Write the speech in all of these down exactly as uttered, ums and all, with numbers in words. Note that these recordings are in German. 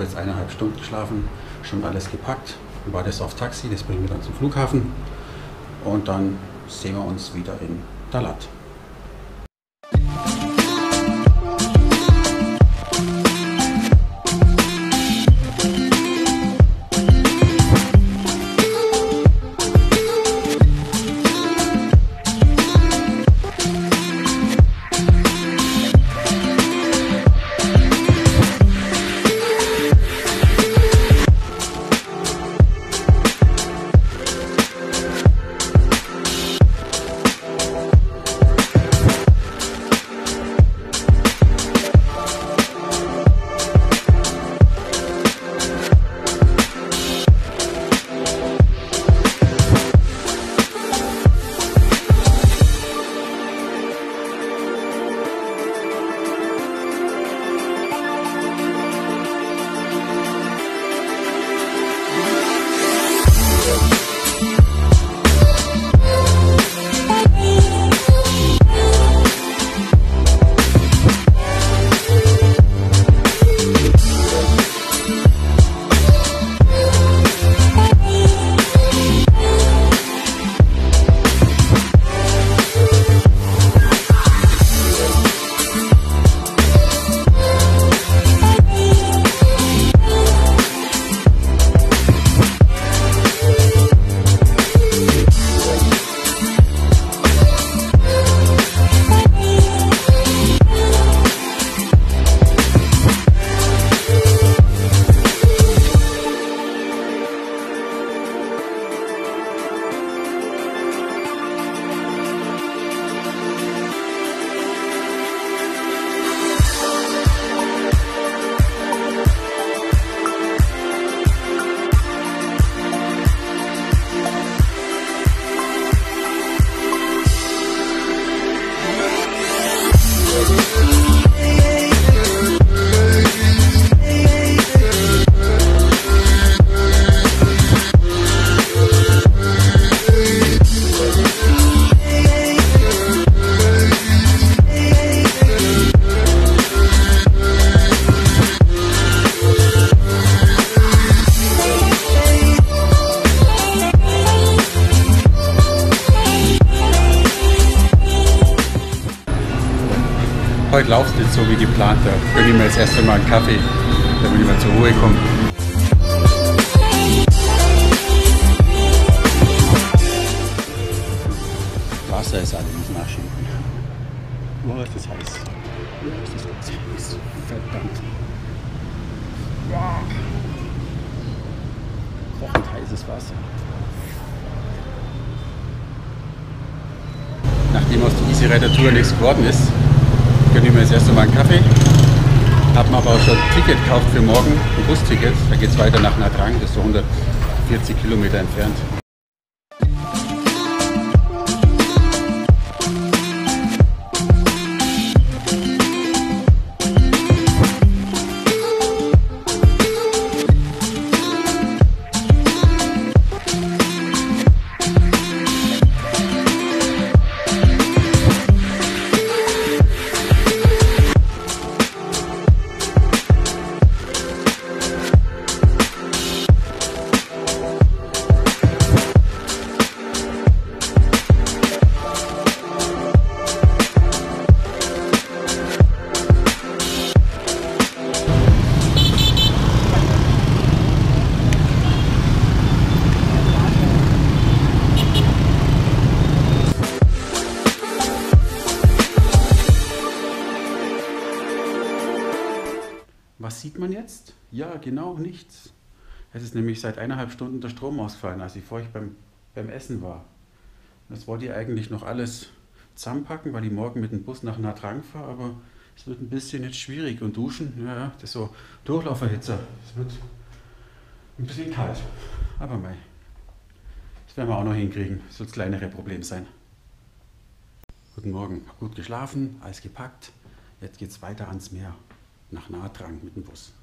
habe jetzt eineinhalb Stunden geschlafen, schon alles gepackt, dann war das auf Taxi, das bringen wir dann zum Flughafen und dann sehen wir uns wieder in Dalat. Heute läuft es nicht so wie geplant, da gönne ich mir jetzt erst einmal einen Kaffee, damit ich mal zur Ruhe komme. Wasser ist allerdings nachschieben. Oh, ist das heiß. Oh, ist das ganz heiß. Verdammt. Kochend heißes Wasser. Nachdem aus der Easy Rider Tour nichts geworden ist, ich nehme jetzt erst einmal einen Kaffee, habe mir aber auch schon ein Ticket gekauft für morgen, ein Busticket, da geht es weiter nach Nha Trang, das ist so hundertvierzig Kilometer entfernt. Was sieht man jetzt? Ja, genau nichts. Es ist nämlich seit eineinhalb Stunden der Strom ausgefallen, als ich vorher beim, beim Essen war. Das wollte ich eigentlich noch alles zusammenpacken, weil ich morgen mit dem Bus nach Nha Trang fahre, aber es wird ein bisschen jetzt schwierig und duschen, ja, das ist so Durchlauferhitzer. Es wird ein bisschen kalt, aber mei, das werden wir auch noch hinkriegen, das wird das kleinere Problem sein. Guten Morgen, gut geschlafen, alles gepackt, jetzt geht's weiter ans Meer. Nach Nha Trang mit dem Bus.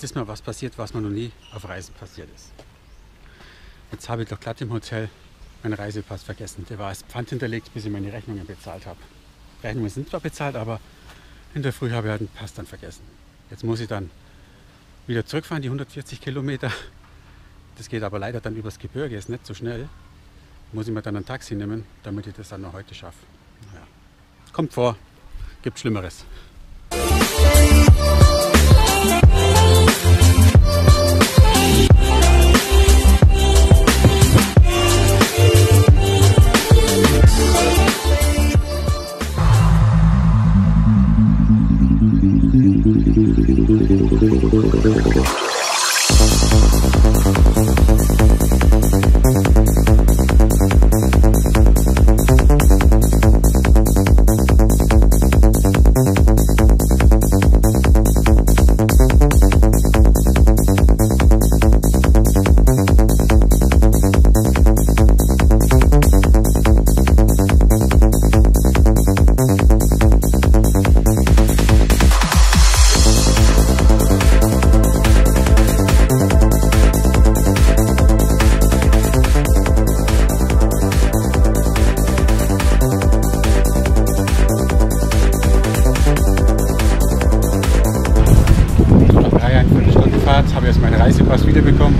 Jetzt ist mir was passiert, was mir noch nie auf Reisen passiert ist. Jetzt habe ich doch glatt im Hotel meinen Reisepass vergessen. Der war als Pfand hinterlegt, bis ich meine Rechnungen bezahlt habe. Rechnungen sind zwar bezahlt, aber in der Früh habe ich halt den Pass dann vergessen. Jetzt muss ich dann wieder zurückfahren, die hundertvierzig Kilometer. Das geht aber leider dann übers Gebirge, ist nicht so schnell. Muss ich mir dann ein Taxi nehmen, damit ich das dann noch heute schaffe. Naja. Kommt vor, gibt Schlimmeres.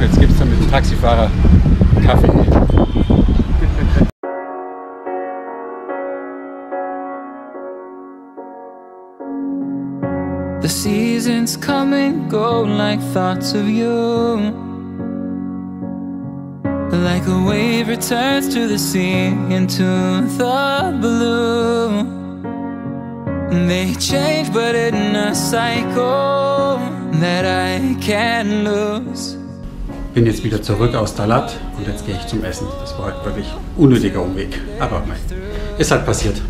Jetzt gibt es dann mit dem Taxifahrer Kaffee. The seasons come and go like thoughts of you. Like a wave returns to the sea into the blue. They change but in a cycle that I can't lose. Ich bin jetzt wieder zurück aus Dalat und jetzt gehe ich zum Essen. Das war halt wirklich ein unnötiger Umweg, aber nein, ist halt passiert.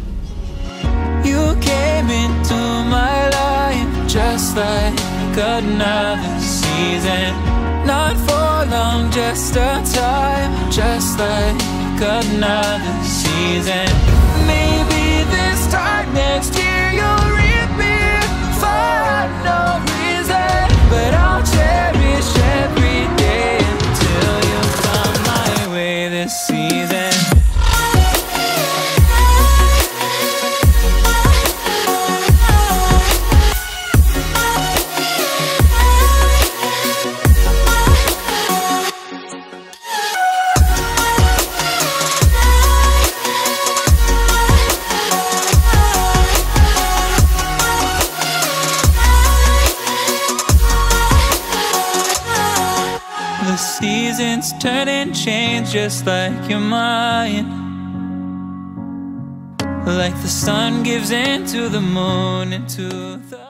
Seasons turn and change just like your mind. Like the sun gives in to the moon and to the